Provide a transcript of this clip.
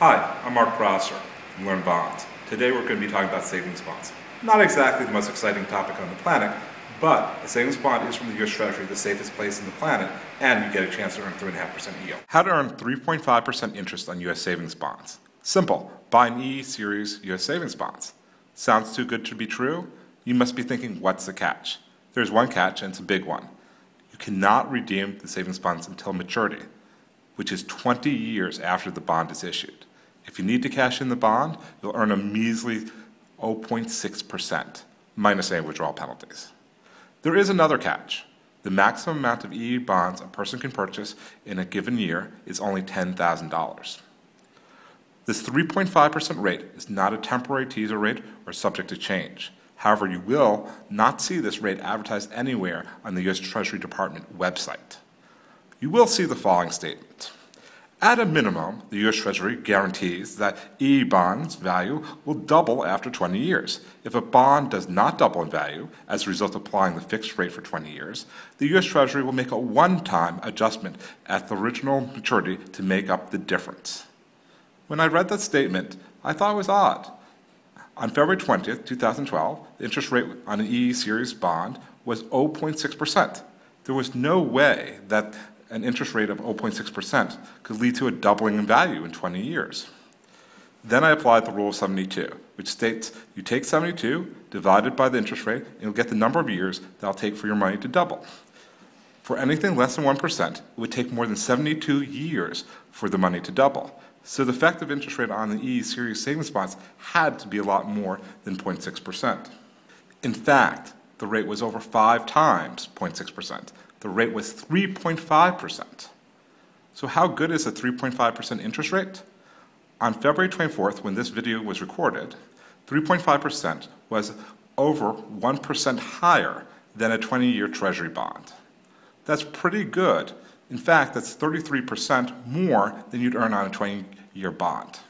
Hi, I'm Mark Prosser from Learn Bonds. Today we're going to be talking about savings bonds. Not exactly the most exciting topic on the planet, but a savings bond is from the U.S. Treasury, the safest place on the planet, and you get a chance to earn 3.5% yield. How to earn 3.5% interest on U.S. savings bonds. Simple. Buy an EE Series U.S. savings bonds. Sounds too good to be true? You must be thinking, what's the catch? There's one catch, and it's a big one. You cannot redeem the savings bonds until maturity, which is 20 years after the bond is issued. If you need to cash in the bond, you'll earn a measly 0.6% minus any withdrawal penalties. There is another catch. The maximum amount of EE bonds a person can purchase in a given year is only $10,000. This 3.5% rate is not a temporary teaser rate or subject to change. However, you will not see this rate advertised anywhere on the U.S. Treasury Department website. You will see the following statement. At a minimum, the U.S. Treasury guarantees that EE bonds' value will double after 20 years. If a bond does not double in value as a result of applying the fixed rate for 20 years, the U.S. Treasury will make a one-time adjustment at the original maturity to make up the difference. When I read that statement, I thought it was odd. On February 20th, 2012, the interest rate on an EE Series bond was 0.6%. There was no way that an interest rate of 0.6% could lead to a doubling in value in 20 years. Then I applied the rule of 72, which states you take 72, divide it by the interest rate, and you'll get the number of years that it'll take for your money to double. For anything less than 1%, it would take more than 72 years for the money to double. So the effective interest rate on the EE Series savings bonds had to be a lot more than 0.6%. In fact, the rate was over 5 times 0.6%. The rate was 3.5%. So how good is a 3.5% interest rate? On February 24th, when this video was recorded, 3.5% was over 1% higher than a 20-year Treasury bond. That's pretty good. In fact, that's 33% more than you'd earn on a 20-year bond.